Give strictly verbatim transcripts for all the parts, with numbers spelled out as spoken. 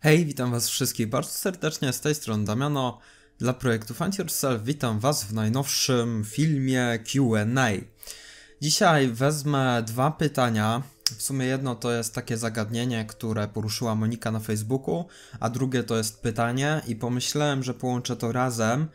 Hej, witam was wszystkich bardzo serdecznie, z tej strony Damiano dla projektu Find Yourself. Witam was w najnowszym filmie Q and A. Dzisiaj wezmę dwa pytania. W sumie jedno to jest takie zagadnienie, które poruszyła Monika na Facebooku, a drugie to jest pytanie i pomyślałem, że połączę to razem,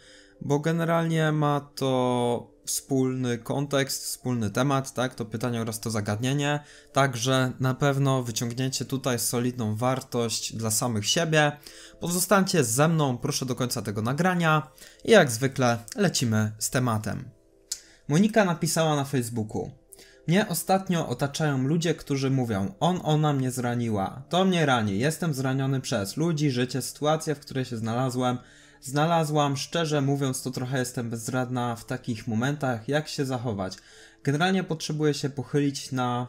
bo generalnie ma to wspólny kontekst, wspólny temat, tak, to pytanie oraz to zagadnienie, także na pewno wyciągniecie tutaj solidną wartość dla samych siebie. Pozostańcie ze mną, proszę, do końca tego nagrania i jak zwykle lecimy z tematem. Monika napisała na Facebooku: mnie ostatnio otaczają ludzie, którzy mówią: on, ona mnie zraniła, to mnie rani, jestem zraniony przez ludzi, życie, sytuację, w której się znalazłem, Znalazłam, szczerze mówiąc, to trochę jestem bezradna w takich momentach, jak się zachować. Generalnie potrzebuję się pochylić na,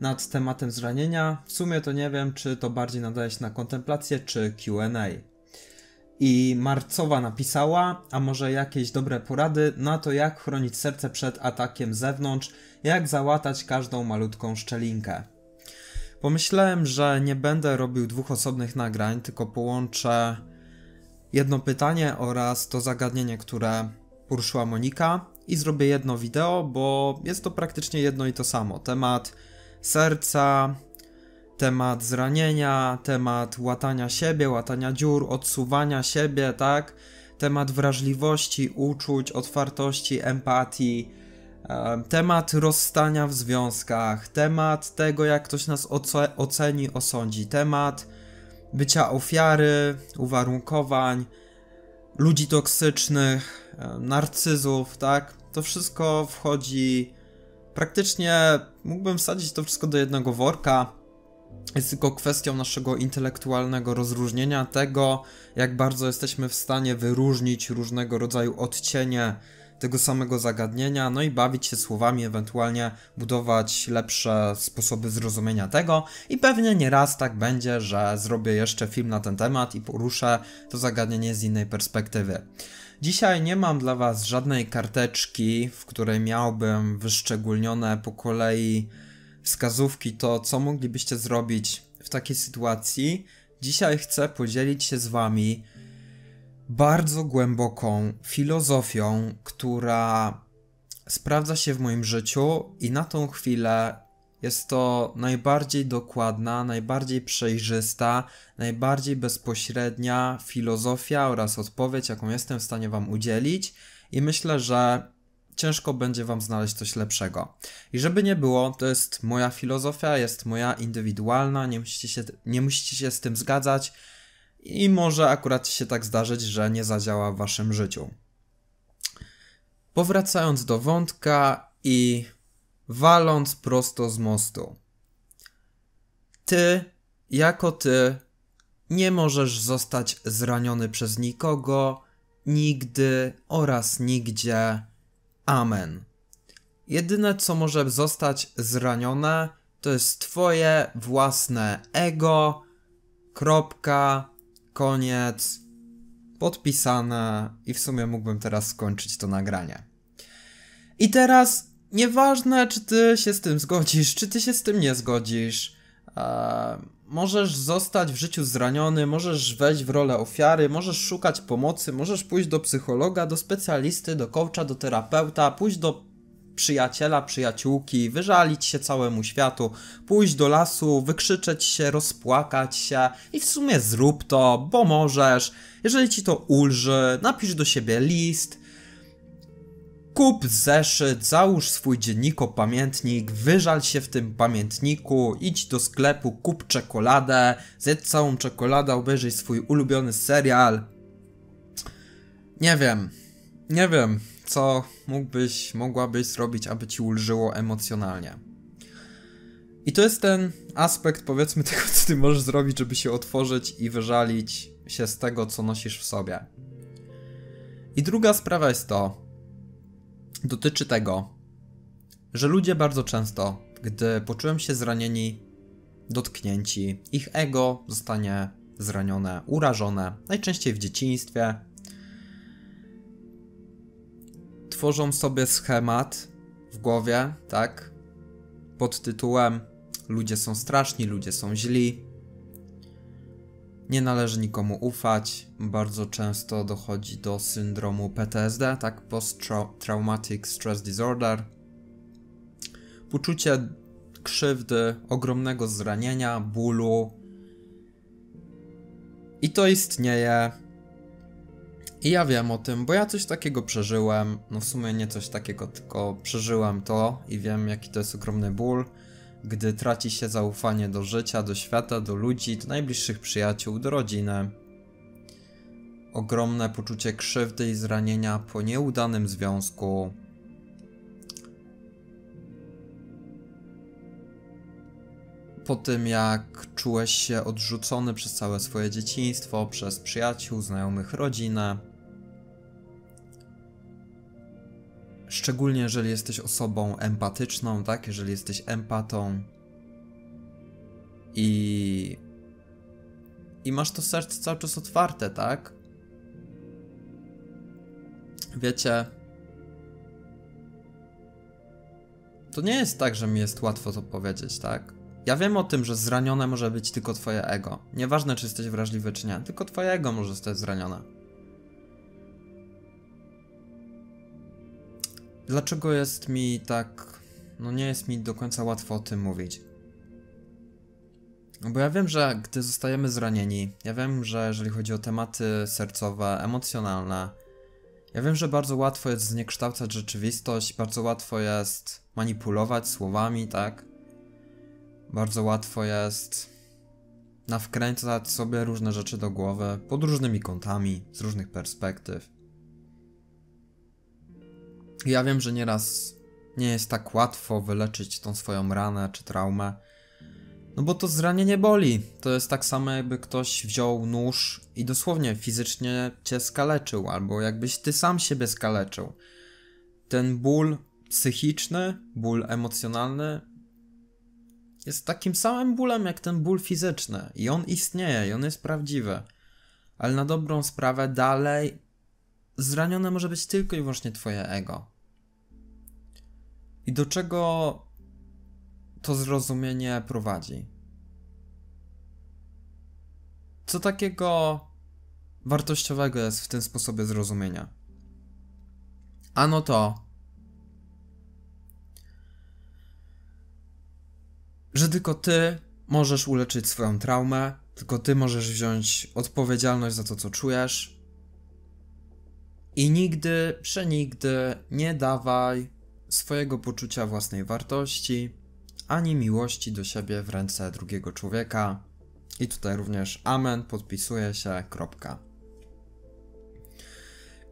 nad tematem zranienia. W sumie to nie wiem, czy to bardziej nadaje się na kontemplację, czy Q and A. I Marcowa napisała: a może jakieś dobre porady na to, jak chronić serce przed atakiem z zewnątrz, jak załatać każdą malutką szczelinkę. Pomyślałem, że nie będę robił dwóch osobnych nagrań, tylko połączę jedno pytanie oraz to zagadnienie, które poruszyła Monika, i zrobię jedno wideo, bo jest to praktycznie jedno i to samo. Temat serca, temat zranienia, temat łatania siebie, łatania dziur, odsuwania siebie, tak? Temat wrażliwości, uczuć, otwartości, empatii, temat rozstania w związkach, temat tego, jak ktoś nas oceni, osądzi, temat bycia ofiary, uwarunkowań, ludzi toksycznych, narcyzów, tak? To wszystko wchodzi praktycznie, mógłbym wsadzić to wszystko do jednego worka. Jest tylko kwestią naszego intelektualnego rozróżnienia tego, jak bardzo jesteśmy w stanie wyróżnić różnego rodzaju odcienie tego samego zagadnienia, no i bawić się słowami, ewentualnie budować lepsze sposoby zrozumienia tego. I pewnie nieraz tak będzie, że zrobię jeszcze film na ten temat i poruszę to zagadnienie z innej perspektywy. Dzisiaj nie mam dla was żadnej karteczki, w której miałbym wyszczególnione po kolei wskazówki, to co moglibyście zrobić w takiej sytuacji. Dzisiaj chcę podzielić się z wami bardzo głęboką filozofią, która sprawdza się w moim życiu i na tą chwilę jest to najbardziej dokładna, najbardziej przejrzysta, najbardziej bezpośrednia filozofia oraz odpowiedź, jaką jestem w stanie wam udzielić, i myślę, że ciężko będzie wam znaleźć coś lepszego. I żeby nie było, to jest moja filozofia, jest moja indywidualna, nie musicie się, nie musicie się z tym zgadzać. I może akurat się tak zdarzyć, że nie zadziała w waszym życiu. Powracając do wątka i waląc prosto z mostu. Ty, jako ty, nie możesz zostać zraniony przez nikogo, nigdy oraz nigdzie. Amen. Jedyne, co może zostać zranione, to jest twoje własne ego. Kropka. Koniec, podpisane, i w sumie mógłbym teraz skończyć to nagranie. I teraz nieważne, czy ty się z tym zgodzisz, czy ty się z tym nie zgodzisz, eee, możesz zostać w życiu zraniony, możesz wejść w rolę ofiary, możesz szukać pomocy, możesz pójść do psychologa, do specjalisty, do coacha, do terapeuta, pójść do przyjaciela, przyjaciółki, wyżalić się całemu światu, pójść do lasu, wykrzyczeć się, rozpłakać się, i w sumie zrób to, bo możesz. Jeżeli ci to ulży, napisz do siebie list, kup zeszyt, załóż swój dzienniko, pamiętnik, wyżal się w tym pamiętniku, idź do sklepu, kup czekoladę, zjedz całą czekoladę, obejrzyj swój ulubiony serial. Nie wiem, nie wiem. Co mógłbyś, mogłabyś zrobić, aby ci ulżyło emocjonalnie. I to jest ten aspekt, powiedzmy, tego, co ty możesz zrobić, żeby się otworzyć i wyżalić się z tego, co nosisz w sobie. I druga sprawa jest to, dotyczy tego, że ludzie bardzo często, gdy poczułem się zranieni, dotknięci, ich ego zostanie zranione, urażone, najczęściej w dzieciństwie, tworzą sobie schemat w głowie, tak? Pod tytułem: ludzie są straszni, ludzie są źli. Nie należy nikomu ufać, bardzo często dochodzi do syndromu P T S D, tak, Post-Traumatic Stress Disorder. Poczucie krzywdy, ogromnego zranienia, bólu. I to istnieje. I ja wiem o tym, bo ja coś takiego przeżyłem. No w sumie nie coś takiego, tylko przeżyłem to i wiem, jaki to jest ogromny ból. Gdy traci się zaufanie do życia, do świata, do ludzi, do najbliższych przyjaciół, do rodziny. Ogromne poczucie krzywdy i zranienia po nieudanym związku. Po tym, jak czułeś się odrzucony przez całe swoje dzieciństwo, przez przyjaciół, znajomych, rodzinę. Szczególnie jeżeli jesteś osobą empatyczną, tak? Jeżeli jesteś empatą i, i masz to serce cały czas otwarte, tak? Wiecie, to nie jest tak, że mi jest łatwo to powiedzieć, tak? Ja wiem o tym, że zranione może być tylko twoje ego. Nieważne, czy jesteś wrażliwy, czy nie. Tylko twoje ego może zostać zranione. Dlaczego jest mi tak... No nie jest mi do końca łatwo o tym mówić. Bo ja wiem, że gdy zostajemy zranieni, ja wiem, że jeżeli chodzi o tematy sercowe, emocjonalne, ja wiem, że bardzo łatwo jest zniekształcać rzeczywistość, bardzo łatwo jest manipulować słowami, tak? Bardzo łatwo jest nawkręcać sobie różne rzeczy do głowy, pod różnymi kątami, z różnych perspektyw. Ja wiem, że nieraz nie jest tak łatwo wyleczyć tą swoją ranę czy traumę, no bo to zranienie boli. To jest tak samo, jakby ktoś wziął nóż i dosłownie fizycznie cię skaleczył, albo jakbyś ty sam siebie skaleczył. Ten ból psychiczny, ból emocjonalny jest takim samym bólem jak ten ból fizyczny i on istnieje, i on jest prawdziwy. Ale na dobrą sprawę dalej zranione może być tylko i wyłącznie twoje ego. I do czego to zrozumienie prowadzi? Co takiego wartościowego jest w tym sposobie zrozumienia? Ano to, że tylko ty możesz uleczyć swoją traumę, tylko ty możesz wziąć odpowiedzialność za to, co czujesz. I nigdy, przenigdy nie dawaj swojego poczucia własnej wartości, ani miłości do siebie w ręce drugiego człowieka. I tutaj również amen, podpisuje się, kropka.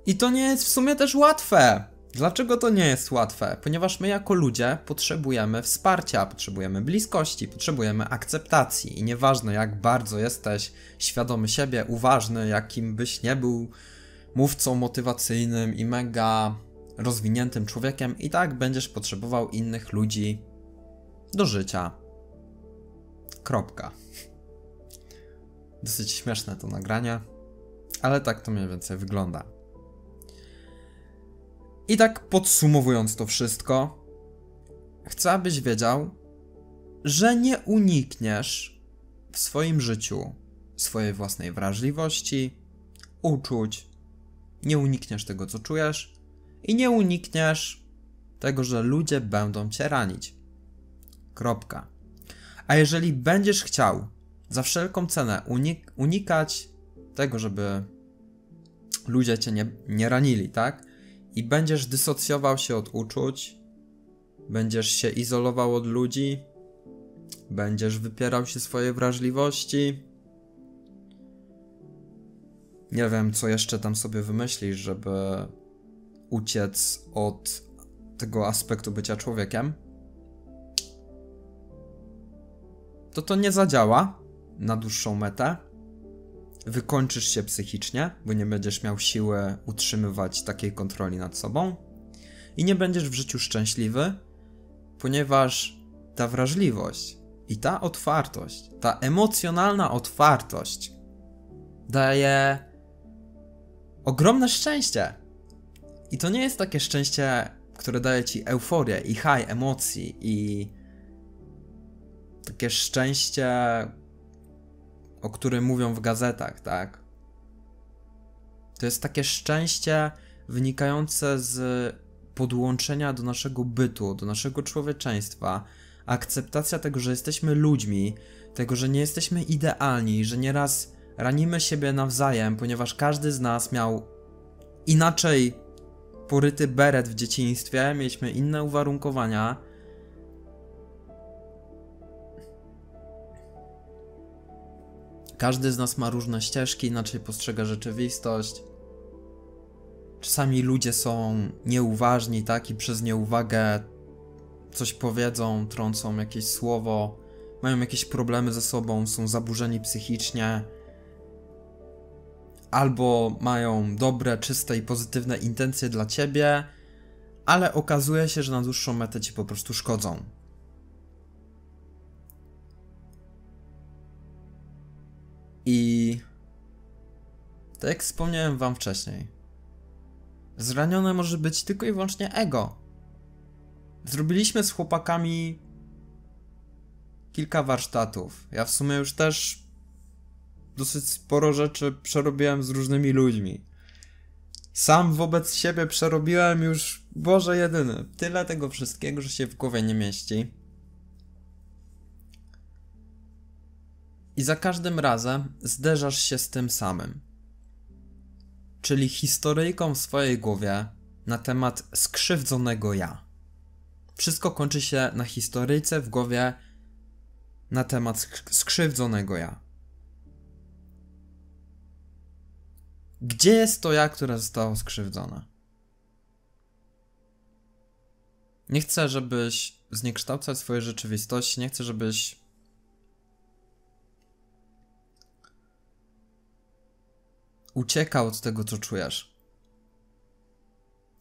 I to nie jest w sumie też łatwe. Dlaczego to nie jest łatwe? Ponieważ my jako ludzie potrzebujemy wsparcia, potrzebujemy bliskości, potrzebujemy akceptacji. I nieważne, jak bardzo jesteś świadomy siebie, uważny, jakim byś nie był mówcą motywacyjnym i mega rozwiniętym człowiekiem, i tak będziesz potrzebował innych ludzi do życia. Kropka. Dosyć śmieszne to nagranie, ale tak to mniej więcej wygląda. I tak podsumowując to wszystko, chcę, abyś wiedział, że nie unikniesz w swoim życiu swojej własnej wrażliwości, uczuć, nie unikniesz tego, co czujesz, i nie unikniesz tego, że ludzie będą cię ranić. Kropka. A jeżeli będziesz chciał za wszelką cenę unik- unikać tego, żeby ludzie cię nie, nie ranili, tak? I będziesz dysocjował się od uczuć, będziesz się izolował od ludzi, będziesz wypierał się swojej wrażliwości. Nie wiem, co jeszcze tam sobie wymyślisz, żeby uciec od tego aspektu bycia człowiekiem. To to nie zadziała na dłuższą metę. Wykończysz się psychicznie, bo nie będziesz miał siły utrzymywać takiej kontroli nad sobą i nie będziesz w życiu szczęśliwy, ponieważ ta wrażliwość i ta otwartość, ta emocjonalna otwartość daje ogromne szczęście. I to nie jest takie szczęście, które daje ci euforię i haj emocji i takie szczęście o którym mówią w gazetach, tak? To jest takie szczęście wynikające z podłączenia do naszego bytu, do naszego człowieczeństwa, akceptacja tego, że jesteśmy ludźmi, tego, że nie jesteśmy idealni, że nieraz ranimy siebie nawzajem, ponieważ każdy z nas miał inaczej poryty beret w dzieciństwie, mieliśmy inne uwarunkowania. Każdy z nas ma różne ścieżki, inaczej postrzega rzeczywistość. Czasami ludzie są nieuważni, tak? I przez nieuwagę coś powiedzą, trącą jakieś słowo, mają jakieś problemy ze sobą, są zaburzeni psychicznie. Albo mają dobre, czyste i pozytywne intencje dla ciebie, ale okazuje się, że na dłuższą metę ci po prostu szkodzą. I tak jak wspomniałem wam wcześniej, zranione może być tylko i wyłącznie ego. Zrobiliśmy z chłopakami kilka warsztatów. Ja w sumie już też dosyć sporo rzeczy przerobiłem z różnymi ludźmi. Sam wobec siebie przerobiłem już, Boże jedyny, tyle tego wszystkiego, że się w głowie nie mieści. I za każdym razem zderzasz się z tym samym. Czyli historyjką w swojej głowie na temat skrzywdzonego ja. Wszystko kończy się na historyjce w głowie na temat sk- skrzywdzonego ja. Gdzie jest to ja, które zostało skrzywdzone? Nie chcę, żebyś zniekształcał swojej rzeczywistości, nie chcę, żebyś uciekał od tego, co czujesz.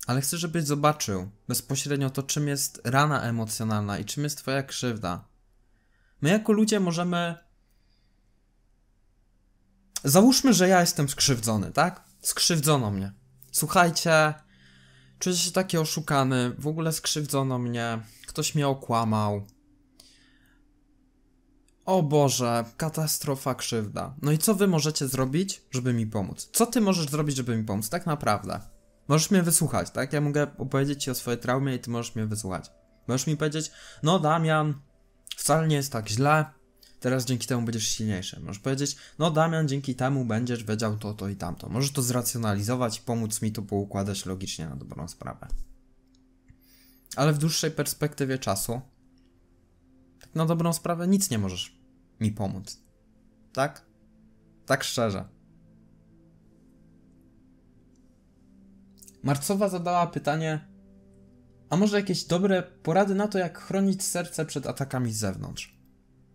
Ale chcę, żebyś zobaczył bezpośrednio to, czym jest rana emocjonalna i czym jest twoja krzywda. My jako ludzie możemy... Załóżmy, że ja jestem skrzywdzony, tak? Skrzywdzono mnie. Słuchajcie, czuję się taki oszukany, w ogóle skrzywdzono mnie, ktoś mnie okłamał. O Boże, katastrofa, krzywda. No i co wy możecie zrobić, żeby mi pomóc? Co ty możesz zrobić, żeby mi pomóc? Tak naprawdę. Możesz mnie wysłuchać, tak? Ja mogę opowiedzieć ci o swojej traumie i ty możesz mnie wysłuchać. Możesz mi powiedzieć, no Damian, wcale nie jest tak źle, teraz dzięki temu będziesz silniejszy. Możesz powiedzieć, no Damian, dzięki temu będziesz wiedział to, to i tamto. Możesz to zracjonalizować i pomóc mi to poukładać logicznie na dobrą sprawę. Ale w dłuższej perspektywie czasu na dobrą sprawę nic nie możesz mi pomóc. Tak? Tak szczerze. Marcowa zadała pytanie, a może jakieś dobre porady na to, jak chronić serce przed atakami z zewnątrz?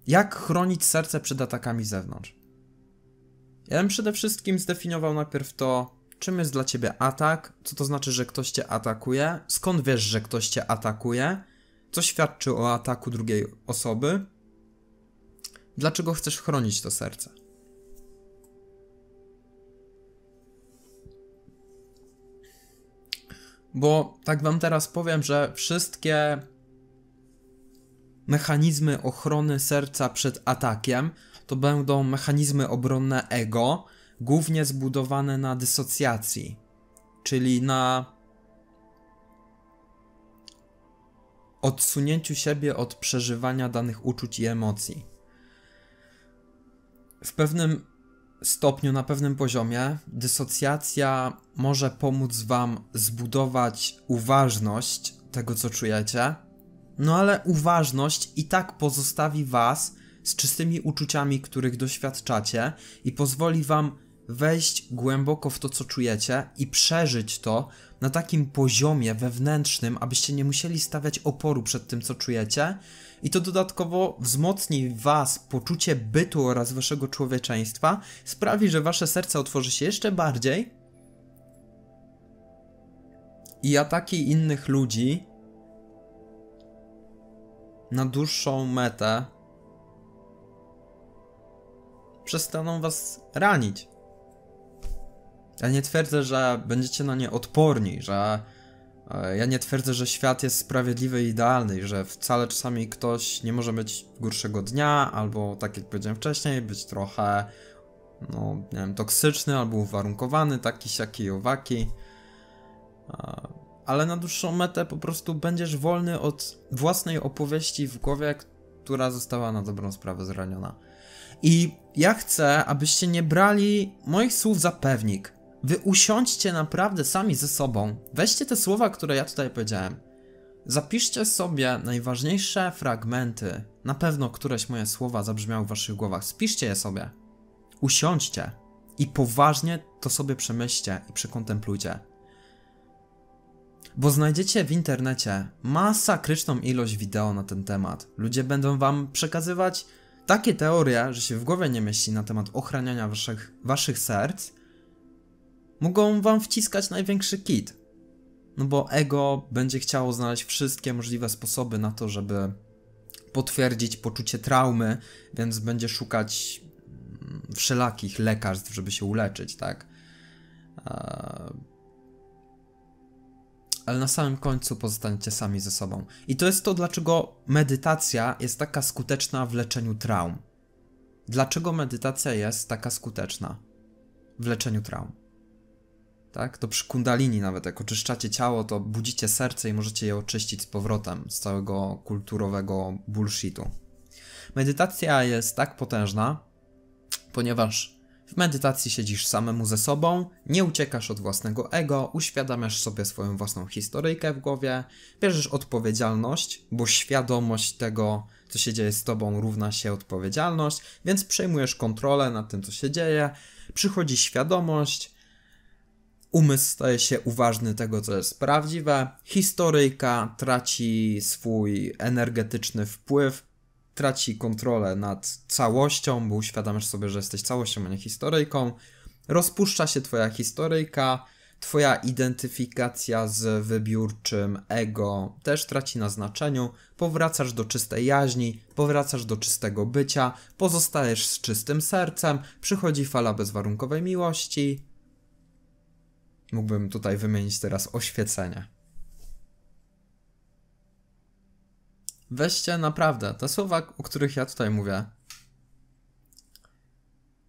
Jak chronić serce przed atakami z zewnątrz? Ja bym przede wszystkim zdefiniował najpierw to, czym jest dla ciebie atak, co to znaczy, że ktoś cię atakuje, skąd wiesz, że ktoś cię atakuje, co świadczy o ataku drugiej osoby? Dlaczego chcesz chronić to serce? Bo tak wam teraz powiem, że wszystkie mechanizmy ochrony serca przed atakiem to będą mechanizmy obronne ego, głównie zbudowane na dysocjacji, czyli na odsunięciu siebie od przeżywania danych uczuć i emocji. W pewnym stopniu, na pewnym poziomie, dysocjacja może pomóc wam zbudować uważność tego, co czujecie, no ale uważność i tak pozostawi was z czystymi uczuciami, których doświadczacie i pozwoli wam wejść głęboko w to, co czujecie i przeżyć to na takim poziomie wewnętrznym, abyście nie musieli stawiać oporu przed tym, co czujecie, i to dodatkowo wzmocni was poczucie bytu oraz waszego człowieczeństwa, sprawi, że wasze serce otworzy się jeszcze bardziej i ataki innych ludzi na dłuższą metę przestaną was ranić. Ja nie twierdzę, że będziecie na nie odporni, że Ja nie twierdzę, że świat jest sprawiedliwy i idealny i że wcale czasami ktoś nie może mieć gorszego dnia albo, tak jak powiedziałem wcześniej, być trochę, no nie wiem, toksyczny albo uwarunkowany, taki, siaki i owaki. Ale na dłuższą metę po prostu będziesz wolny od własnej opowieści w głowie, która została na dobrą sprawę zraniona. I ja chcę, abyście nie brali moich słów za pewnik. Wy usiądźcie naprawdę sami ze sobą. Weźcie te słowa, które ja tutaj powiedziałem. Zapiszcie sobie najważniejsze fragmenty. Na pewno któreś moje słowa zabrzmiały w waszych głowach. Spiszcie je sobie. Usiądźcie i poważnie to sobie przemyślcie i przekontemplujcie. Bo znajdziecie w internecie masakryczną ilość wideo na ten temat. Ludzie będą wam przekazywać takie teorie, że się w głowie nie mieści na temat ochraniania waszych, waszych serc. Mogą wam wciskać największy kit. No bo ego będzie chciało znaleźć wszystkie możliwe sposoby na to, żeby potwierdzić poczucie traumy, więc będzie szukać wszelakich lekarstw, żeby się uleczyć, tak? Ale na samym końcu pozostańcie sami ze sobą. I to jest to, dlaczego medytacja jest taka skuteczna w leczeniu traum. Dlaczego medytacja jest taka skuteczna w leczeniu traum? Tak? To przy kundalini nawet, jak oczyszczacie ciało, to budzicie serce i możecie je oczyścić z powrotem z całego kulturowego bullshitu. Medytacja jest tak potężna, ponieważ w medytacji siedzisz samemu ze sobą, nie uciekasz od własnego ego, uświadamiasz sobie swoją własną historyjkę w głowie, bierzesz odpowiedzialność, bo świadomość tego, co się dzieje z tobą, równa się odpowiedzialność, więc przejmujesz kontrolę nad tym, co się dzieje, przychodzi świadomość, umysł staje się uważny tego, co jest prawdziwe, historyjka traci swój energetyczny wpływ, traci kontrolę nad całością, bo uświadamiasz sobie, że jesteś całością, a nie historyjką, rozpuszcza się twoja historyjka, twoja identyfikacja z wybiórczym ego też traci na znaczeniu, powracasz do czystej jaźni, powracasz do czystego bycia, pozostajesz z czystym sercem, przychodzi fala bezwarunkowej miłości. Mógłbym tutaj wymienić teraz oświecenie. Weźcie naprawdę te słowa, o których ja tutaj mówię,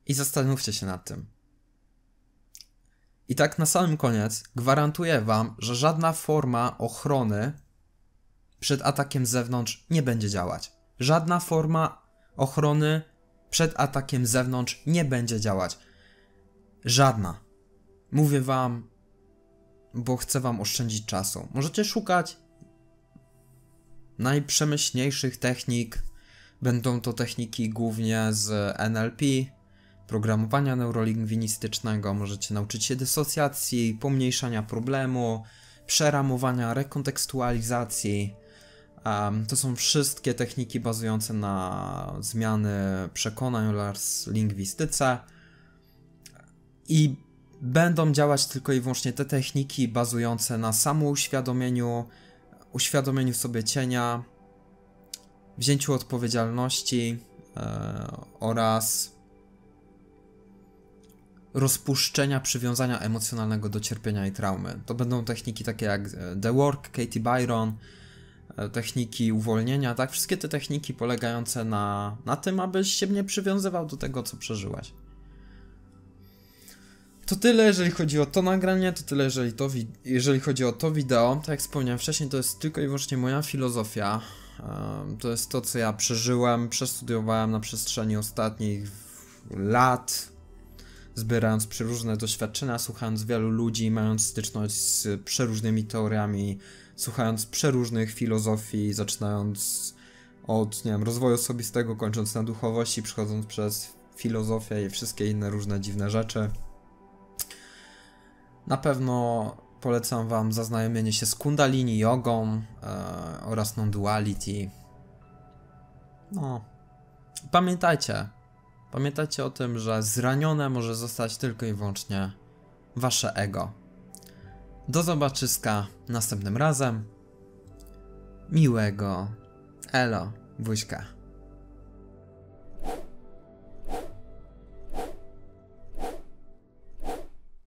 i zastanówcie się nad tym. I tak na samym koniec gwarantuję wam, że żadna forma ochrony przed atakiem z zewnątrz nie będzie działać. Żadna forma ochrony przed atakiem z zewnątrz nie będzie działać. Żadna. Mówię wam, bo chcę wam oszczędzić czasu. Możecie szukać najprzemyślniejszych technik. Będą to techniki głównie z N L P, programowania neurolingwinistycznego. Możecie nauczyć się dysocjacji, pomniejszania problemu, przeramowania, rekontekstualizacji. Um, to są wszystkie techniki bazujące na zmiany przekonań oraz lingwistyce. I będą działać tylko i wyłącznie te techniki bazujące na samouświadomieniu, uświadomieniu sobie cienia, wzięciu odpowiedzialności yy, oraz rozpuszczenia przywiązania emocjonalnego do cierpienia i traumy. To będą techniki takie jak The Work, Katie Byron, techniki uwolnienia, tak? Wszystkie te techniki polegające na, na tym, abyś się nie przywiązywał do tego, co przeżyłeś. To tyle, jeżeli chodzi o to nagranie, to tyle, jeżeli, to jeżeli chodzi o to wideo. Tak jak wspomniałem wcześniej, to jest tylko i wyłącznie moja filozofia. To jest to, co ja przeżyłem, przestudiowałem na przestrzeni ostatnich lat, zbierając przeróżne doświadczenia, słuchając wielu ludzi, mając styczność z przeróżnymi teoriami, słuchając przeróżnych filozofii, zaczynając od, nie wiem, rozwoju osobistego, kończąc na duchowości, przechodząc przez filozofię i wszystkie inne różne dziwne rzeczy. Na pewno polecam wam zaznajomienie się z kundalini, jogą yy, oraz non duality. No, pamiętajcie, pamiętajcie o tym, że zranione może zostać tylko i wyłącznie wasze ego. Do zobaczyska następnym razem. Miłego. Elo, buźka.